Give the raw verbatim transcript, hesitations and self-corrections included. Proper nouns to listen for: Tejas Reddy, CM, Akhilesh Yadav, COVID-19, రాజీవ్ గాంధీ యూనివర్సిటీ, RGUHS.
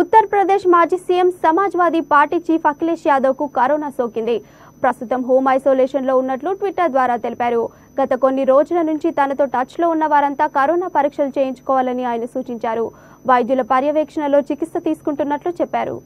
उत्तर प्रदेश माजी CM Samajwadi party chief Akhilesh Yadav को corona सोकिंदी। ప్రస్తుతం హోమ్ ఐసోలేషన్ లో ఉన్నట్లు ట్విట్టర్ ద్వారా తెలిపారు। గత కొన్ని రోజుల నుంచి తనతో టచ్ లో ఉన్న వారంతా కరోనా పరీక్షలు చేయించుకోవాలని ఆయన సూచించారు। వైద్యుల పర్యవేక్షణలో చికిత్స తీసుకుంటున్నట్లు చెప్పారు।